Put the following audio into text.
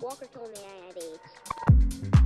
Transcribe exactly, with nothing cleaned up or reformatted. Walker told me I had AIDS.